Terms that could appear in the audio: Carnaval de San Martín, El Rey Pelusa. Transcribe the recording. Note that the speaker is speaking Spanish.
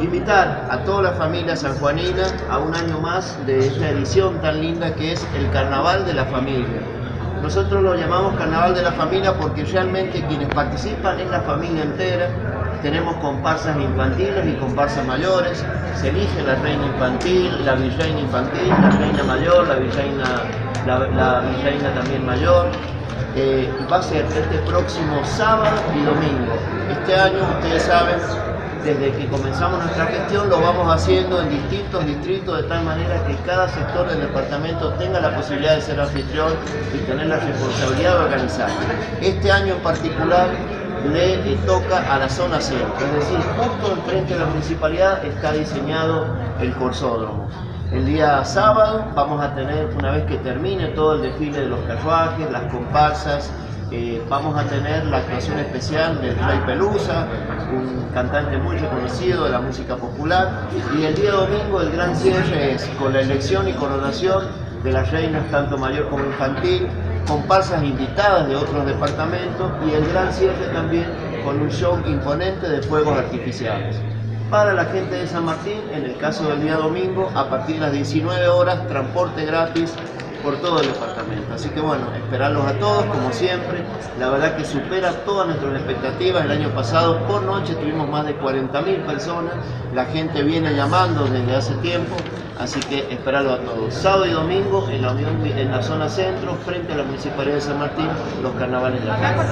Invitar a toda la familia sanjuanina a un año más de esta edición tan linda que es el Carnaval de la Familia. Nosotros lo llamamos Carnaval de la Familia porque realmente quienes participan es la familia entera. Tenemos comparsas infantiles y comparsas mayores, se elige la reina infantil, la virreina infantil, la reina mayor, la virreina también mayor. Va a ser este próximo sábado y domingo. Este año, ustedes saben, desde que comenzamos nuestra gestión lo vamos haciendo en distintos distritos, de tal manera que cada sector del departamento tenga la posibilidad de ser anfitrión y tener la responsabilidad de organizar. Este año en particular le toca a la zona centro, es decir, justo enfrente de la municipalidad está diseñado el corsódromo. El día sábado vamos a tener, una vez que termine todo el desfile de los carruajes, las comparsas, vamos a tener la actuación especial del Rey Pelusa, un cantante muy reconocido de la música popular, y el día domingo el gran cierre es con la elección y coronación de las reinas tanto mayor como infantil, comparsas invitadas de otros departamentos y el gran cierre también con un show imponente de fuegos artificiales. Para la gente de San Martín, en el caso del día domingo, a partir de las 19 horas, transporte gratis por todo el departamento. Así que bueno, esperarlos a todos, como siempre. La verdad que supera todas nuestras expectativas. El año pasado por noche tuvimos más de 40.000 personas. La gente viene llamando desde hace tiempo, así que esperarlos a todos. Sábado y domingo en la zona centro, frente a la municipalidad de San Martín, los carnavales de la Paz.